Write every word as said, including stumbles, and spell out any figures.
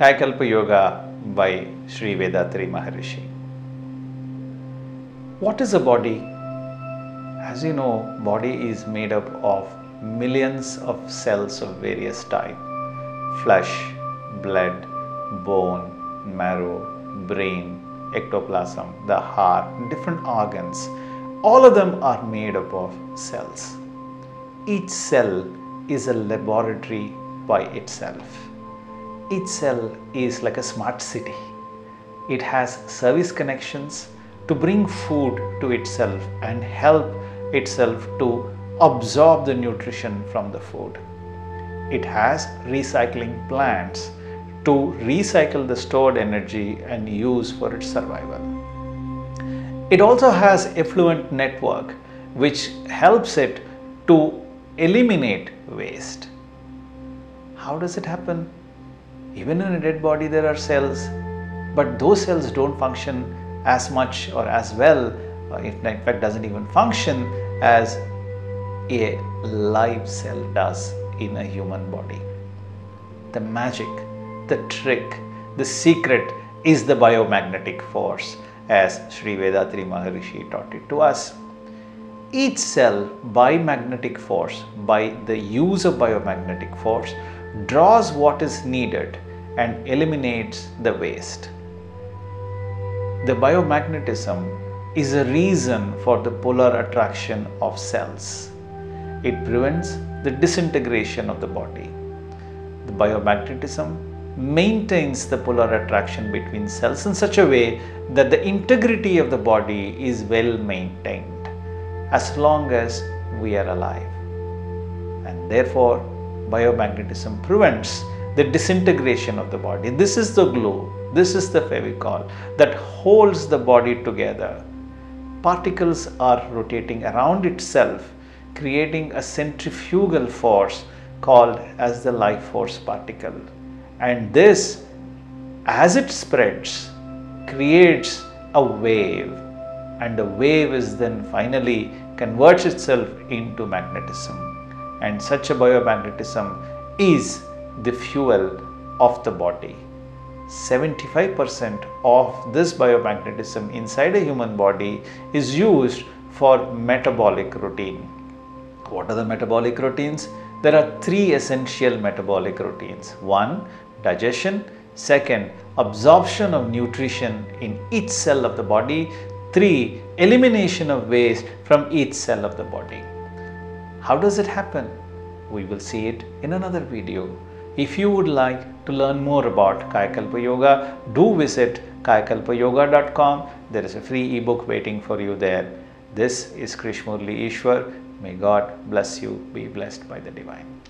Kaya Kalpa Yoga by Sri Vethathiri Maharishi. What is a body? As you know, body is made up of millions of cells of various types. Flesh, blood, bone, marrow, brain, ectoplasm, the heart, different organs. All of them are made up of cells. Each cell is a laboratory by itself. Each cell is like a smart city. It has service connections to bring food to itself and help itself to absorb the nutrition from the food. It has recycling plants to recycle the stored energy and use for its survival. It also has effluent network which helps it to eliminate waste. How does it happen? Even in a dead body there are cells, but those cells don't function as much or as well, or in fact doesn't even function as a live cell does in a human body. The magic, the trick, the secret is the biomagnetic force, as Sri Vethathiri Maharishi taught it to us. Each cell by magnetic force, by the use of biomagnetic force, draws what is needed and eliminates the waste. The biomagnetism is a reason for the polar attraction of cells. It prevents the disintegration of the body. The biomagnetism maintains the polar attraction between cells in such a way that the integrity of the body is well maintained as long as we are alive. And therefore, biomagnetism prevents the disintegration of the body. This is the glue, this is the favicol that holds the body together. Particles are rotating around itself, creating a centrifugal force called as the life force particle. And this, as it spreads, creates a wave. And the wave is then finally converts itself into magnetism. And such a biomagnetism is the fuel of the body. seventy-five percent of this biomagnetism inside a human body is used for metabolic routine. What are the metabolic routines? There are three essential metabolic routines. One, digestion. Second, absorption of nutrition in each cell of the body. Three, elimination of waste from each cell of the body. How does it happen? We will see it in another video. If you would like to learn more about Kaya Kalpa Yoga, do visit kaya kalpa yoga dot com. There is a free ebook waiting for you there. This is Krish Murali Ishwar. May God bless you. Be blessed by the divine.